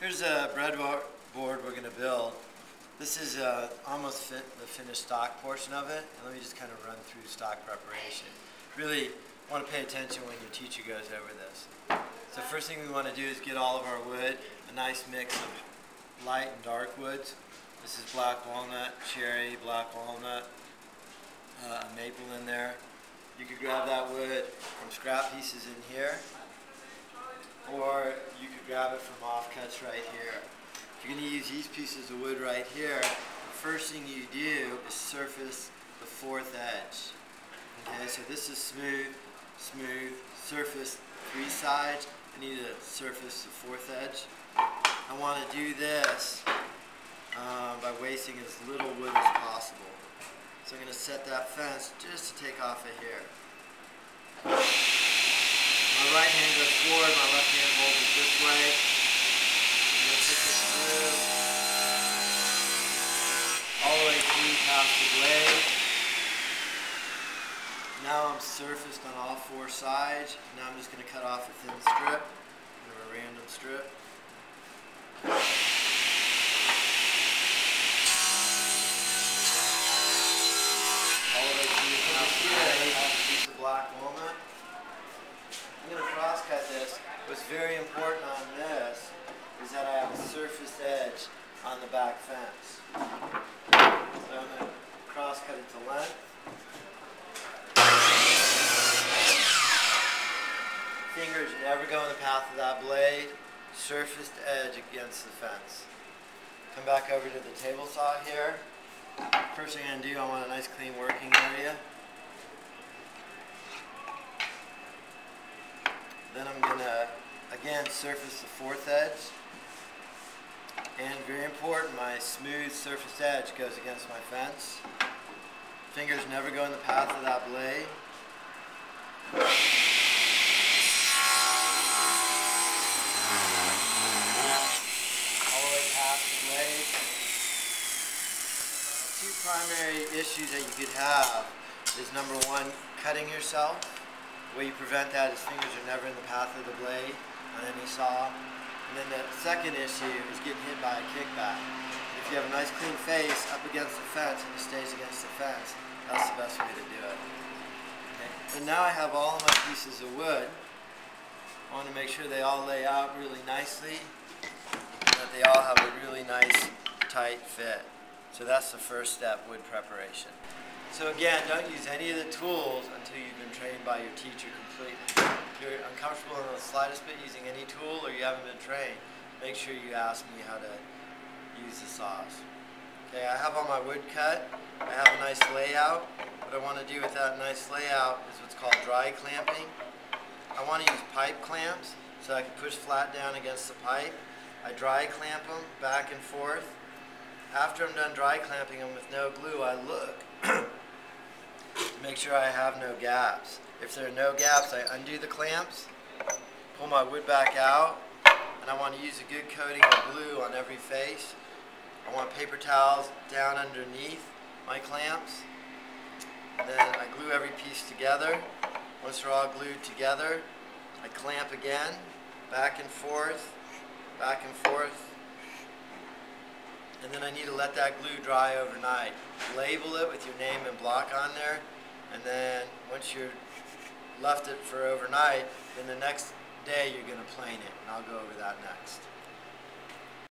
Here's a breadboard we're going to build. This is almost the finished stock portion of it. And let me just kind of run through stock preparation. Really want to pay attention when your teacher goes over this. So first thing we want to do is get all of our wood, a nice mix of light and dark woods. This is black walnut, cherry, black walnut, maple in there. You could grab that wood from scrap pieces in here, or you could grab it from offcuts right here. If you're going to use these pieces of wood right here, the first thing you do is surface the fourth edge. Okay, so this is smooth, smooth, surface three sides. I need to surface the fourth edge. I want to do this by wasting as little wood as possible. So I'm going to set that fence just to take off of here. My right hand goes forward, my left hand holds it this way. I'm going to put this through, all the way through past the blade. Now I'm surfaced on all four sides. Now I'm just going to cut off a thin strip, or a random strip. Very important on this is that I have a surface edge on the back fence. So I'm going to cross cut it to length. Fingers never go in the path of that blade. Surface edge against the fence. Come back over to the table saw here. First thing I'm going to do, I want a nice clean working area. Then I'm going to again surface the fourth edge, and very important, my smooth surface edge goes against my fence. Fingers never go in the path of that blade. All the way past the blade. Two primary issues that you could have is number one, cutting yourself. The way you prevent that is fingers are never in the path of the blade on any saw. And then the second issue is getting hit by a kickback. If you have a nice clean face up against the fence and it stays against the fence, that's the best way to do it. Okay. And now I have all of my pieces of wood. I want to make sure they all lay out really nicely and that they all have a really nice tight fit. So that's the first step, wood preparation. So again, don't use any of the tools until you've been trained by your teacher completely. If you're uncomfortable in the slightest bit using any tool or you haven't been trained, make sure you ask me how to use the saws. Okay, I have all my wood cut. I have a nice layout. What I want to do with that nice layout is what's called dry clamping. I want to use pipe clamps so I can push flat down against the pipe. I dry clamp them back and forth. After I'm done dry clamping them with no glue, I look to make sure I have no gaps. If there are no gaps, I undo the clamps, pull my wood back out, and I want to use a good coating of glue on every face. I want paper towels down underneath my clamps. And then I glue every piece together. Once they're all glued together, I clamp again, back and forth, back and forth. And then I need to let that glue dry overnight. Label it with your name and block on there, and then once you've left it for overnight, then the next day you're going to plane it, and I'll go over that next.